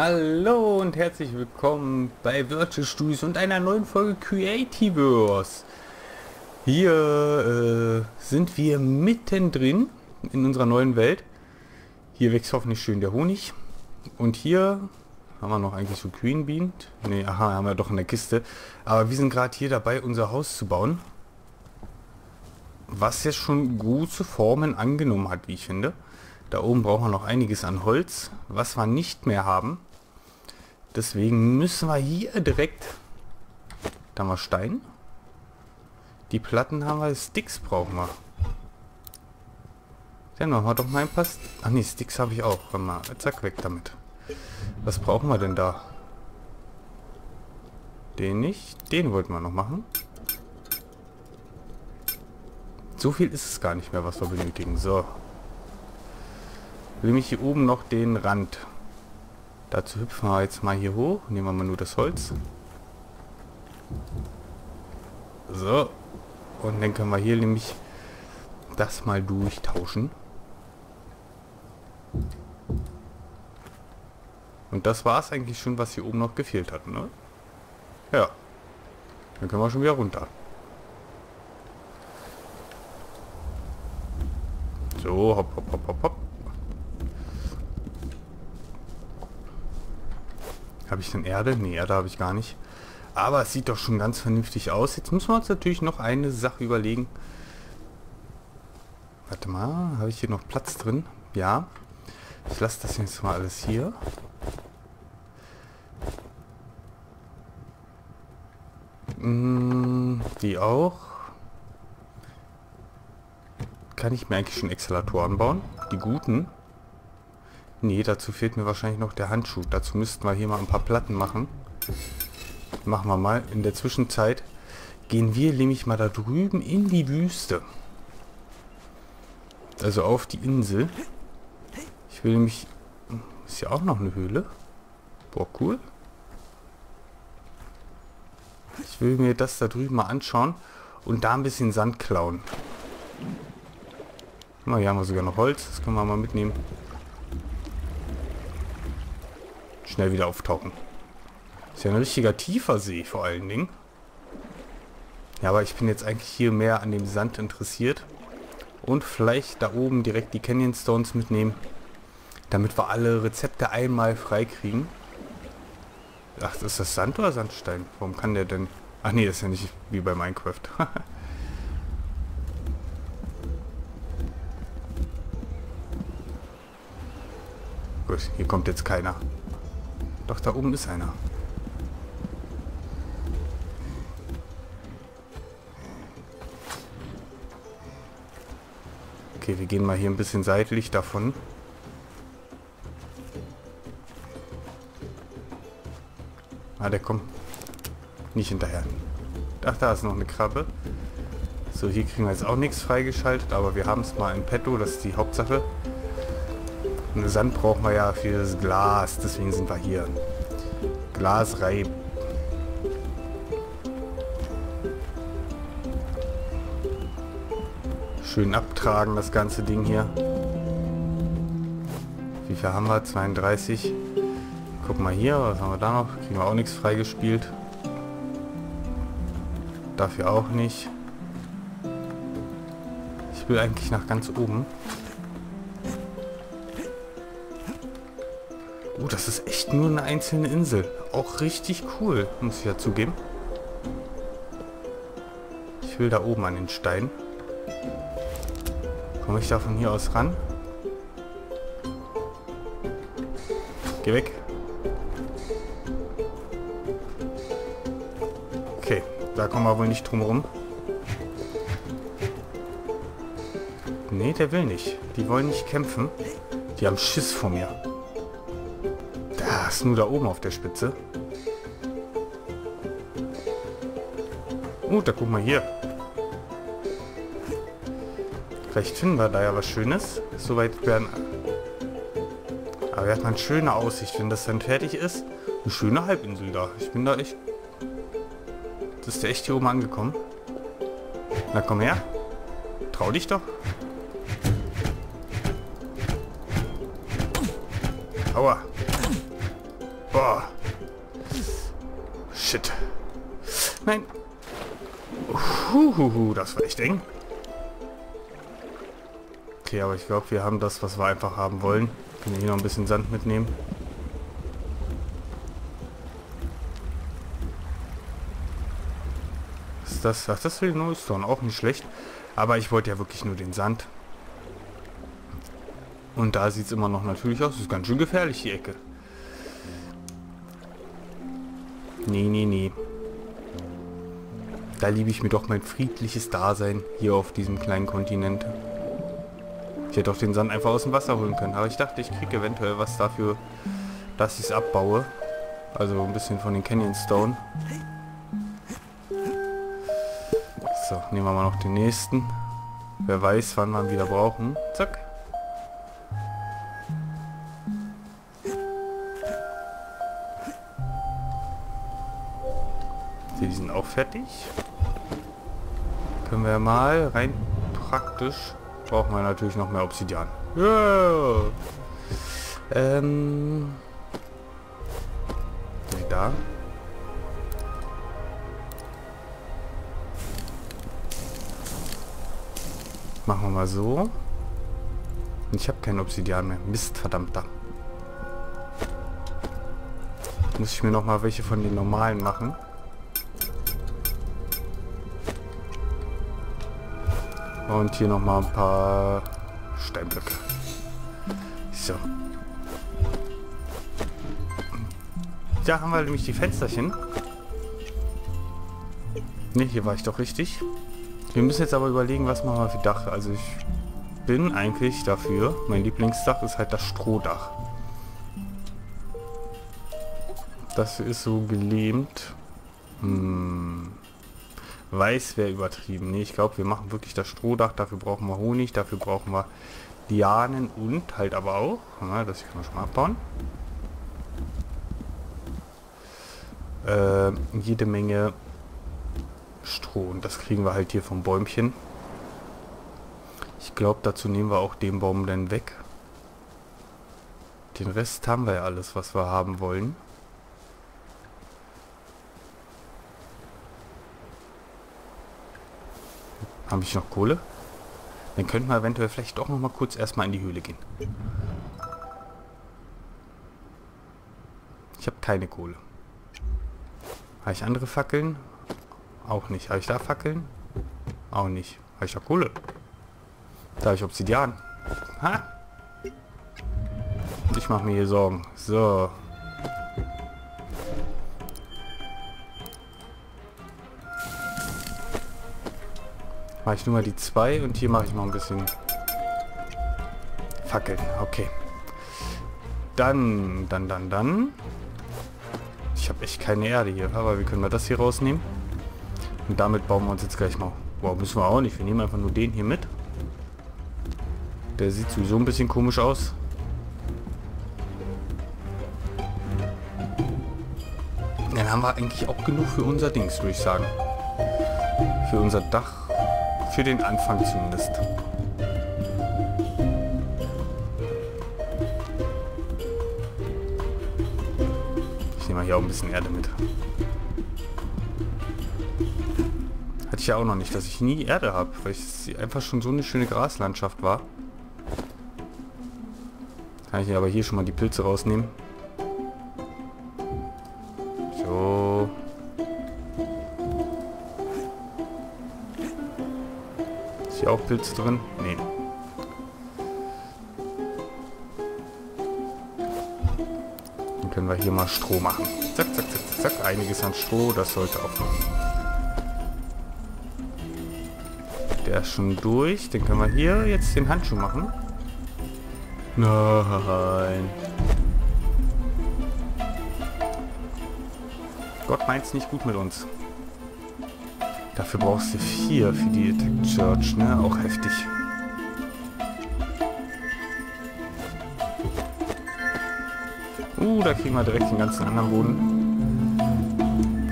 Hallo und herzlich willkommen bei Virtual Studios und einer neuen Folge Creativerse. Hier sind wir mittendrin in unserer neuen Welt. Hier wächst hoffentlich schön der Honig. Und hier haben wir noch eigentlich so Green Bean. Ne, aha, haben wir doch in der Kiste. Aber wir sind gerade hier dabei, unser Haus zu bauen. Was jetzt schon gute Formen angenommen hat, wie ich finde. Da oben brauchen wir noch einiges an Holz, was wir nicht mehr haben. Deswegen müssen wir hier direkt... Da haben wir Stein. Die Platten haben wir, Sticks brauchen wir. Dann machen wir doch mal ein paar... Ach ne, Sticks habe ich auch. Warte mal, zack, weg damit. Was brauchen wir denn da? Den nicht. Den wollten wir noch machen. So viel ist es gar nicht mehr, was wir benötigen. So. Will mich hier oben noch den Rand. Dazu hüpfen wir jetzt mal hier hoch. Nehmen wir mal nur das Holz. So. Und dann können wir hier nämlich das mal durchtauschen. Und das war es eigentlich schon, was hier oben noch gefehlt hat, ne? Ja. Dann können wir schon wieder runter. So, hopp, hopp, hopp, hopp, hopp. Habe ich denn Erde? Ne, Erde habe ich gar nicht. Aber es sieht doch schon ganz vernünftig aus. Jetzt müssen wir uns natürlich noch eine Sache überlegen. Warte mal, habe ich hier noch Platz drin? Ja. Ich lasse das jetzt mal alles hier. Die auch. Kann ich mir eigentlich schon Exhalatoren bauen? Die guten? Nee, dazu fehlt mir wahrscheinlich noch der Handschuh. Dazu müssten wir hier mal ein paar Platten machen. Machen wir mal. In der Zwischenzeit gehen wir nämlich mal da drüben in die Wüste. Also auf die Insel. Ich will nämlich... Ist ja auch noch eine Höhle. Boah, cool. Ich will mir das da drüben mal anschauen und da ein bisschen Sand klauen. Na, hier haben wir sogar noch Holz. Das können wir mal mitnehmen. Schnell wieder auftauchen. Ist ja ein richtiger tiefer See vor allen Dingen. Ja, aber ich bin jetzt eigentlich hier mehr an dem Sand interessiert. Und vielleicht da oben direkt die Canyon Stones mitnehmen. Damit wir alle Rezepte einmal freikriegen. Ach, ist das Sand oder Sandstein? Warum kann der denn... Ach nee, das ist ja nicht wie bei Minecraft. Gut, hier kommt jetzt keiner. Doch, da oben ist einer. Okay, wir gehen mal hier ein bisschen seitlich davon. Ah, der kommt nicht hinterher. Ach, da ist noch eine Krabbe. So, hier kriegen wir jetzt auch nichts freigeschaltet, aber wir haben es mal in petto, das ist die Hauptsache. Und Sand brauchen wir ja für das Glas, deswegen sind wir hier. Glasreib. Schön abtragen, das ganze Ding hier. Wie viel haben wir? 32. Guck mal hier, was haben wir da noch? Kriegen wir auch nichts freigespielt. Dafür auch nicht. Ich will eigentlich nach ganz oben. Oh, das ist echt nur eine einzelne Insel. Auch richtig cool, muss ich ja zugeben. Ich will da oben an den Stein. Komme ich da von hier aus ran? Geh weg. Okay, da kommen wir wohl nicht drum rum. Nee, der will nicht. Die wollen nicht kämpfen. Die haben Schiss vor mir. Nur da oben auf der Spitze. Oh, da guck mal hier. Vielleicht finden wir da ja was Schönes. Soweit werden... Aber wir hatten eine schöne Aussicht, wenn das dann fertig ist. Eine schöne Halbinsel da. Ich bin da echt... Das ist ja echt hier oben angekommen. Na komm her. Trau dich doch. Aua. Boah. Shit. Nein. Uhuhu, das war echt eng. Okay, aber ich glaube, wir haben das, was wir einfach haben wollen. Können wir hier noch ein bisschen Sand mitnehmen? Was ist das? Ach, das für den Neustone auch nicht schlecht. Aber ich wollte ja wirklich nur den Sand. Und da sieht es immer noch natürlich aus. Das ist ganz schön gefährlich, die Ecke. Nee, nee, nee. Da liebe ich mir doch mein friedliches Dasein hier auf diesem kleinen Kontinent. Ich hätte doch den Sand einfach aus dem Wasser holen können. Aber ich dachte, ich kriege eventuell was dafür, dass ich es abbaue. Also ein bisschen von den Canyon Stone. So, nehmen wir mal noch den nächsten. Wer weiß, wann wir ihn wieder brauchen. Zack. Die sind auch fertig. Können wir mal rein praktisch... Brauchen wir natürlich noch mehr Obsidian. Yeah. Da. Machen wir mal so. Ich habe keinen Obsidian mehr. Mist, verdammter. Muss ich mir noch mal welche von den normalen machen. Und hier nochmal ein paar Steinblöcke. So. Da haben wir nämlich die Fensterchen. Ne, hier war ich doch richtig. Wir müssen jetzt aber überlegen, was machen wir für Dach. Also ich bin eigentlich dafür. Mein Lieblingsdach ist halt das Strohdach. Das ist so gelähmt. Hm. Weiß wäre übertrieben. Nee, ich glaube, wir machen wirklich das Strohdach. Dafür brauchen wir Honig, dafür brauchen wir Lianen und halt aber auch. Na, das kann man schon mal abbauen. Jede Menge Stroh. Und das kriegen wir halt hier vom Bäumchen. Ich glaube, dazu nehmen wir auch den Baum dann weg. Den Rest haben wir ja alles, was wir haben wollen. Habe ich noch Kohle? Dann könnten wir eventuell vielleicht doch noch mal kurz erstmal in die Höhle gehen. Ich habe keine Kohle. Habe ich andere Fackeln? Auch nicht. Habe ich da Fackeln? Auch nicht. Habe ich da Kohle? Da habe ich Obsidian. Ha! Ich mache mir hier Sorgen. So. Mache ich nur mal die 2 und hier mache ich mal ein bisschen Fackeln. Okay. Dann. Ich habe echt keine Erde hier, aber wir können mal das hier rausnehmen. Und damit bauen wir uns jetzt gleich mal. Wow, müssen wir auch nicht. Wir nehmen einfach nur den hier mit. Der sieht sowieso ein bisschen komisch aus. Dann haben wir eigentlich auch genug für unser Dings, würde ich sagen. Für unser Dach. Für den Anfang zumindest. Ich nehme mal hier auch ein bisschen Erde mit. Hatte ich ja auch noch nicht, dass ich nie Erde habe, weil es einfach schon so eine schöne Graslandschaft war. Kann ich aber hier schon mal die Pilze rausnehmen. So. Hier auch Pilze drin? Nee. Dann können wir hier mal Stroh machen. Zack, zack, zack, zack. Einiges an Stroh, das sollte auch noch. Der ist schon durch. Dann können wir hier jetzt den Handschuh machen. Nein. Gott meint's nicht gut mit uns. Dafür brauchst du 4 für die Attack Church, ne? Auch heftig. Da kriegen wir direkt den ganzen anderen Boden.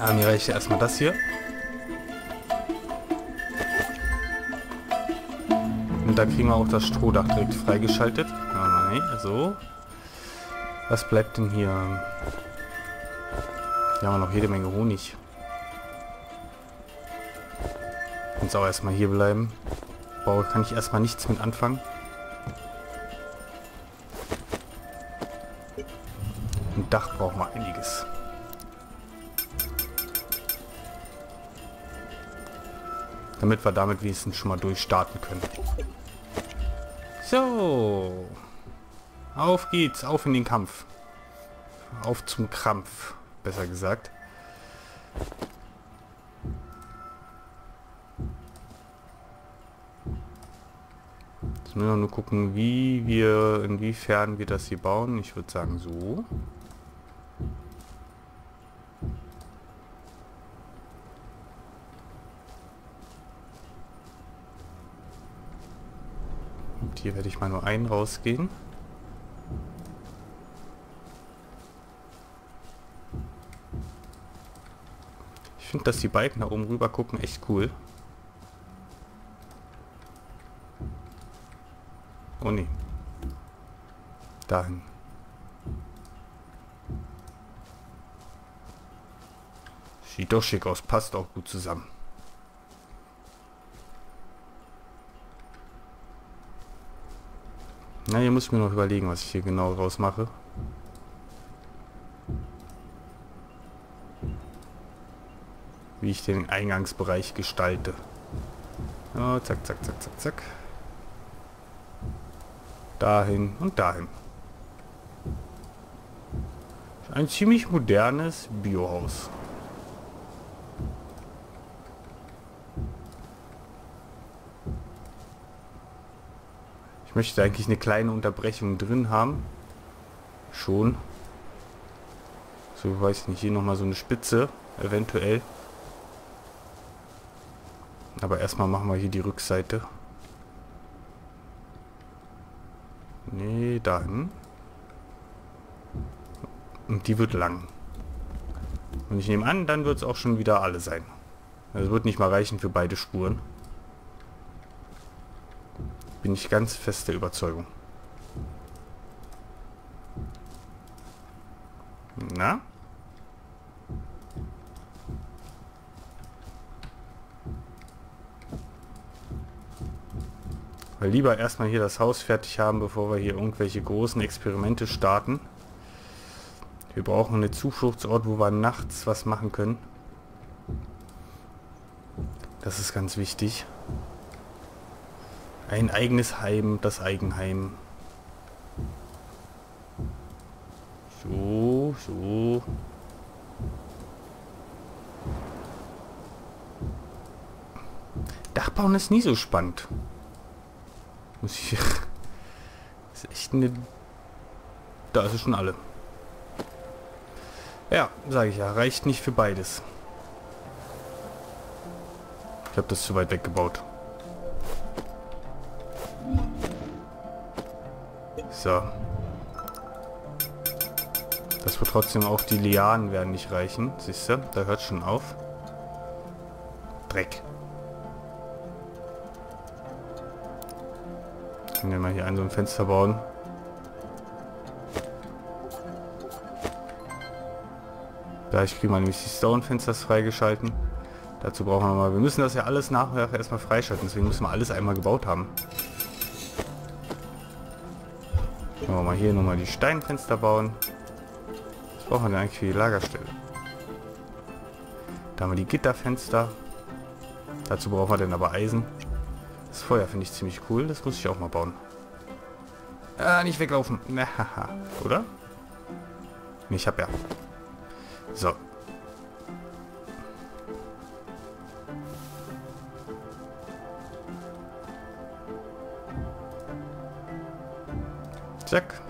Aber mir reicht ja erstmal das hier. Und da kriegen wir auch das Strohdach direkt freigeschaltet. Nein, so. Was bleibt denn hier? Hier haben wir noch jede Menge Honig. Kann's auch erstmal hier bleiben. Boah, kann ich erstmal nichts mit anfangen. Ein Dach brauchen wir einiges. Damit wir damit wenigstens schon mal durchstarten können. So. Auf geht's, auf in den Kampf. Auf zum Krampf, besser gesagt. Jetzt müssen wir nur gucken, wie wir, inwiefern wir das hier bauen. Ich würde sagen so. Und hier werde ich mal nur einen rausgehen. Ich finde, dass die Balken da oben rüber gucken echt cool. Oh ne. Dahin. Sieht doch schick aus, passt auch gut zusammen. Na, hier muss ich mir noch überlegen, was ich hier genau raus mache. Wie ich den Eingangsbereich gestalte. Ja, zack, zack, zack, zack, zack. Dahin und dahin. Ein ziemlich modernes Biohaus. Ich möchte eigentlich eine kleine Unterbrechung drin haben. Schon. So, weiß nicht, hier nochmal so eine Spitze. Eventuell. Aber erstmal machen wir hier die Rückseite. Nee, dahin. Und die wird lang. Und ich nehme an, dann wird es auch schon wieder alle sein. Also wird nicht mal reichen für beide Spuren. Bin ich ganz fest der Überzeugung. Na? Weil lieber erstmal hier das Haus fertig haben, bevor wir hier irgendwelche großen Experimente starten. Wir brauchen einen Zufluchtsort, wo wir nachts was machen können. Das ist ganz wichtig. Ein eigenes Heim, das Eigenheim. So, so. Dachbauen ist nie so spannend. Muss ich... Das ist echt eine... Da ist es schon alle. Ja, sage ich ja. Reicht nicht für beides. Ich habe das zu weit weggebaut. So. Das wird trotzdem auch... Die Lianen werden nicht reichen. Siehst du? Da hört schon auf. Dreck. Ich kann ja mal hier ein so ein Fenster bauen. Da ich kriege mal nämlich die Stone-Fenster freigeschalten. Dazu brauchen wir mal... Wir müssen das ja alles nachher erstmal freischalten. Deswegen müssen wir alles einmal gebaut haben. Können wir mal hier nochmal die Steinfenster bauen. Was brauchen wir denn eigentlich für die Lagerstelle? Da haben wir die Gitterfenster. Dazu brauchen wir dann aber Eisen. Das Feuer finde ich ziemlich cool. Das muss ich auch mal bauen. Ah, nicht weglaufen. Oder? Nee, ich habe ja. So. Zack.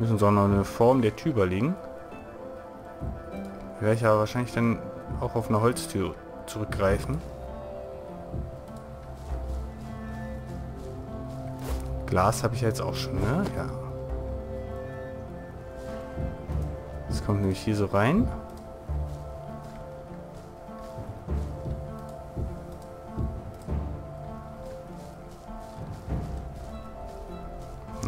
Müssen uns auch noch eine Form der Tür überlegen. Werde ich aber wahrscheinlich dann auch auf eine Holztür zurückgreifen. Glas habe ich ja jetzt auch schon, ne? Ja. Das kommt nämlich hier so rein.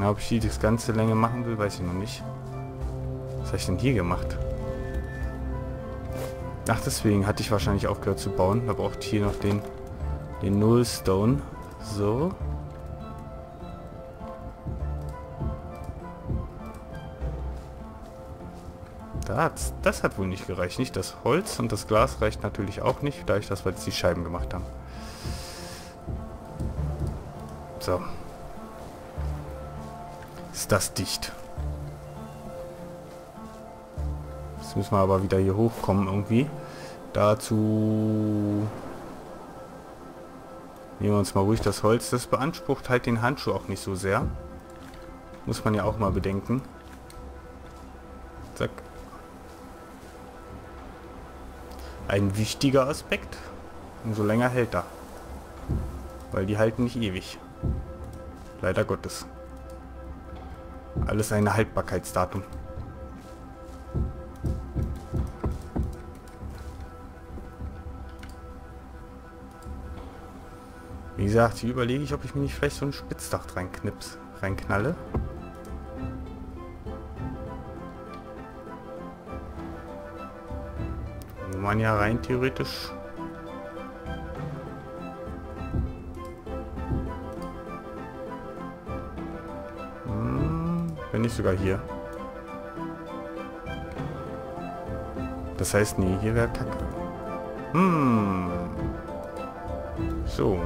Na, ob ich die das ganze Länge machen will, weiß ich noch nicht. Was habe ich denn hier gemacht? Ach, deswegen hatte ich wahrscheinlich aufgehört zu bauen. Da braucht hier noch den Nullstone. So. Das hat wohl nicht gereicht. Nicht das Holz und das Glas reicht natürlich auch nicht, da ich das, weil jetzt die Scheiben gemacht haben. So. Ist das dicht. Jetzt müssen wir aber wieder hier hochkommen irgendwie. Dazu nehmen wir uns mal ruhig das Holz. Das beansprucht halt den Handschuh auch nicht so sehr. Muss man ja auch mal bedenken. Zack. Ein wichtiger Aspekt. Umso länger hält er. Weil die halten nicht ewig. Leider Gottes. Alles eine Haltbarkeitsdatum. Wie gesagt, hier überlege ich, ob ich mir nicht vielleicht so ein Spitzdach reinknalle. Man ja rein theoretisch wenn nicht sogar hier, das heißt nee, hier wäre Kacke. So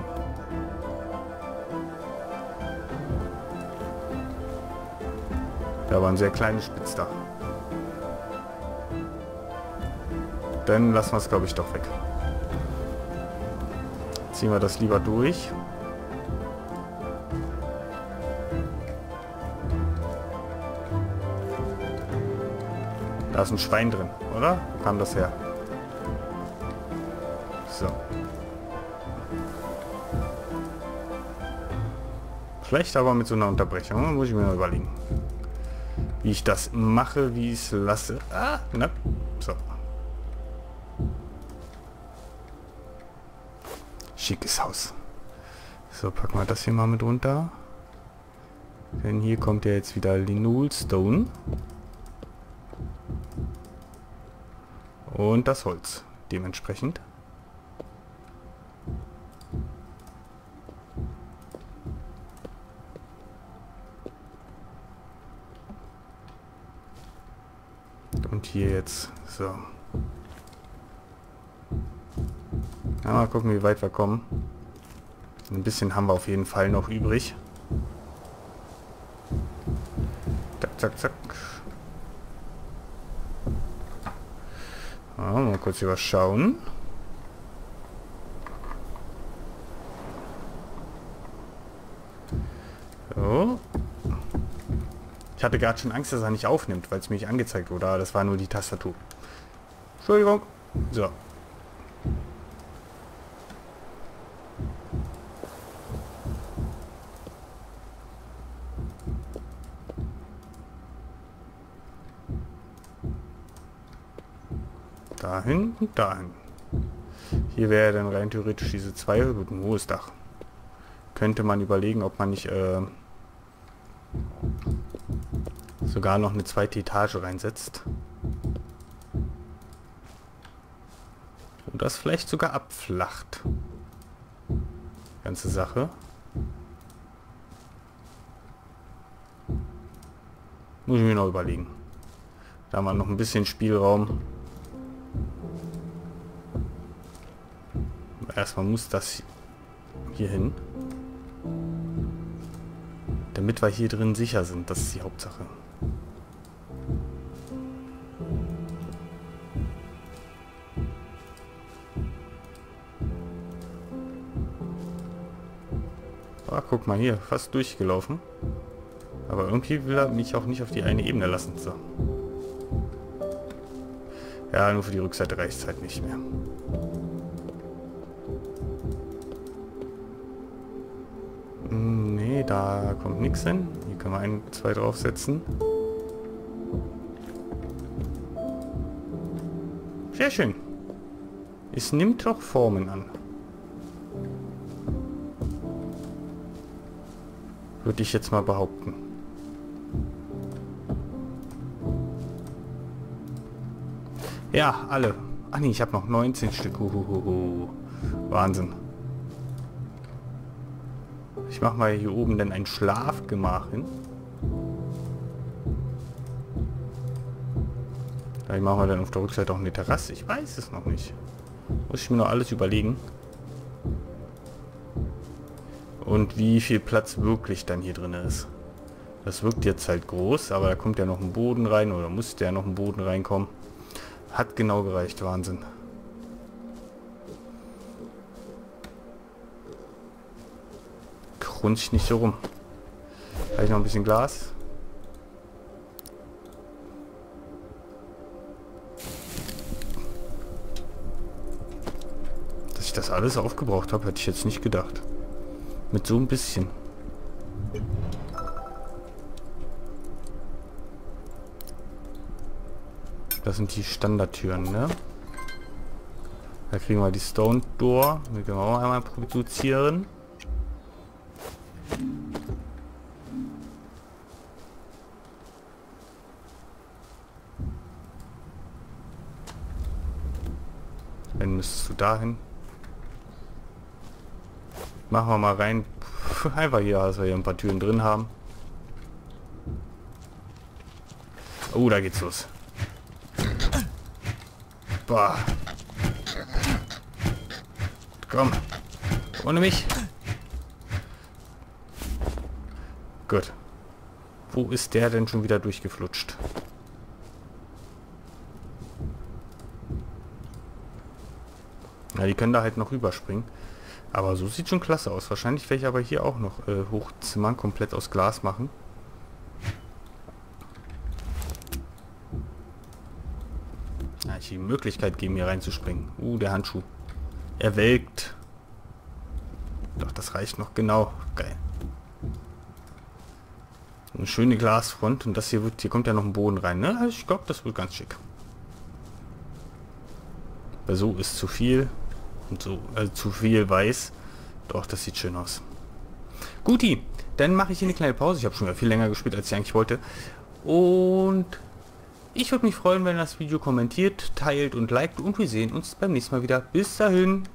da war ein sehr kleines Spitzdach. Dann lassen wir es, glaube ich, doch weg. Ziehen wir das lieber durch. Da ist ein Schwein drin, oder? Wo kam das her? So. Schlecht, aber mit so einer Unterbrechung. Muss ich mir mal überlegen. Wie ich das mache, wie ich es lasse. Ah, na. So. Schickes Haus. So, packen wir das hier mal mit runter. Denn hier kommt ja jetzt wieder Linolstone. Und das Holz dementsprechend. Und hier jetzt so. Ja, mal gucken, wie weit wir kommen. Ein bisschen haben wir auf jeden Fall noch übrig. Zack, zack, zack. Ja, mal kurz überschauen. So. Ich hatte gerade schon Angst, dass er nicht aufnimmt, weil es mir nicht angezeigt wurde. Das war nur die Tastatur. Entschuldigung. So. Dahin und dahin. Hier wäre dann rein theoretisch diese zwei mit ein hohes Dach. Könnte man überlegen, ob man nicht sogar noch eine zweite Etage reinsetzt. Und das vielleicht sogar abflacht. Ganze Sache. Muss ich mir noch überlegen. Da haben wir noch ein bisschen Spielraum. Erstmal muss das hier hin, damit wir hier drin sicher sind. Das ist die Hauptsache. Ah, guck mal hier, fast durchgelaufen. Aber irgendwie will er mich auch nicht auf die eine Ebene lassen. So. Ja, nur für die Rückseite reicht es halt nicht mehr. Da kommt nichts hin. Hier können wir ein, zwei draufsetzen. Sehr schön. Es nimmt doch Formen an. Würde ich jetzt mal behaupten. Ja, alle. Ach nee, ich habe noch 19 Stück. Uhuhuhu. Wahnsinn. Ich mache mal hier oben dann ein Schlafgemach hin. Vielleicht machen wir dann auf der Rückseite auch eine Terrasse. Ich weiß es noch nicht. Muss ich mir noch alles überlegen. Und wie viel Platz wirklich dann hier drin ist. Das wirkt jetzt halt groß, aber da kommt ja noch ein Boden rein oder musste ja noch ein Boden reinkommen. Hat genau gereicht, Wahnsinn. Krunch nicht so rum. Vielleicht noch ein bisschen Glas. Dass ich das alles aufgebraucht habe, hätte ich jetzt nicht gedacht. Mit so ein bisschen. Das sind die Standardtüren, ne? Da kriegen wir die Stone Door. Die können wir auch einmal produzieren. Dann müsstest du dahin. Machen wir mal rein. Einfach hier, dass wir hier ein paar Türen drin haben. Oh, da geht's los. Boah. Komm. Ohne mich. Gut. Wo ist der denn schon wieder durchgeflutscht? Na, die können da halt noch rüberspringen. Aber so sieht schon klasse aus. Wahrscheinlich werde ich aber hier auch noch Hochzimmern, komplett aus Glas machen. Na, ich die Möglichkeit geben, hier reinzuspringen. Der Handschuh. Er welkt. Doch, das reicht noch genau. Geil. Eine schöne Glasfront. Und das hier wird, hier kommt ja noch ein Boden rein, ne? Also ich glaube, das wird ganz schick. Weil so ist zu viel. Und so, also zu viel weiß. Doch, das sieht schön aus. Guti, dann mache ich hier eine kleine Pause. Ich habe schon wieder viel länger gespielt, als ich eigentlich wollte. Und ich würde mich freuen, wenn ihr das Video kommentiert, teilt und liked. Und wir sehen uns beim nächsten Mal wieder. Bis dahin.